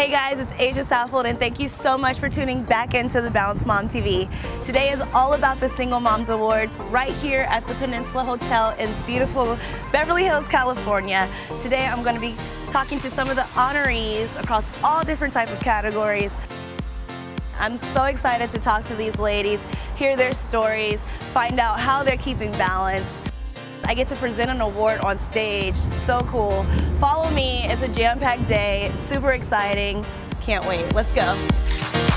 Hey guys, it's Asia Saffold, and thank you so much for tuning back into the Balanced Mom TV. Today is all about the Single Moms Awards right here at the Peninsula Hotel in beautiful Beverly Hills, California. Today I'm going to be talking to some of the honorees across all different types of categories. I'm so excited to talk to these ladies, hear their stories, find out how they're keeping balance. I get to present an award on stage. So cool. Follow me. It's a jam-packed day. It's super exciting. Can't wait. Let's go.